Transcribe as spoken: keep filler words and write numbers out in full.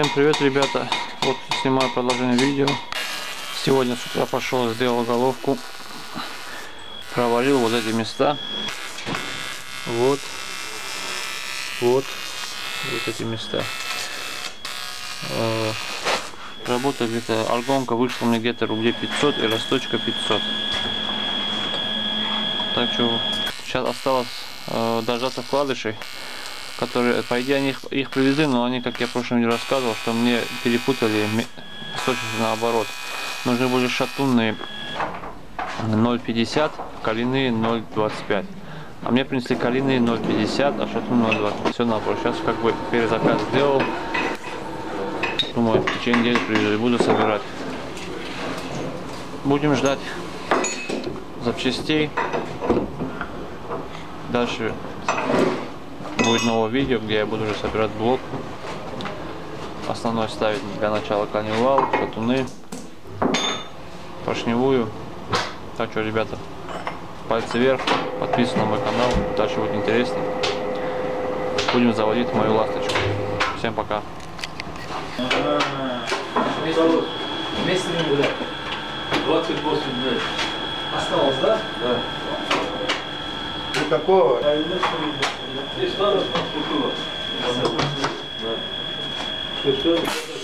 Всем привет, ребята. Вот снимаю продолжение видео. Сегодня с утра пошел, сделал головку, проварил вот эти места, вот вот вот эти места. Э, работа где-то, аргонка вышла мне где-то рублей пятьсот и росточка пятьсот. Так что сейчас осталось э, дождаться вкладышей, которые, по идее, они их, их привезли, но они, как я в прошлом видео рассказывал, что мне перепутали точность наоборот. Нужны были шатунные ноль пятьдесят, калины ноль двадцать пять. А мне принесли калины ноль пятьдесят, а шатун ноль двадцать пять. Все наоборот. Сейчас как бы перезаказ сделал. Думаю, в течение недели привезли. Буду собирать. Будем ждать запчастей. Дальше будет новое видео, где я буду уже собирать блок основной, ставить для начала канивал, шатуны, поршневую. Так что, ребята, пальцы вверх, подписывайтесь на мой канал, дальше будет интересно. Будем заводить мою ласточку. Всем пока. двадцать восемь осталось, да? Да. Какого? Здесь надо, чтобы было. Да. Все, все.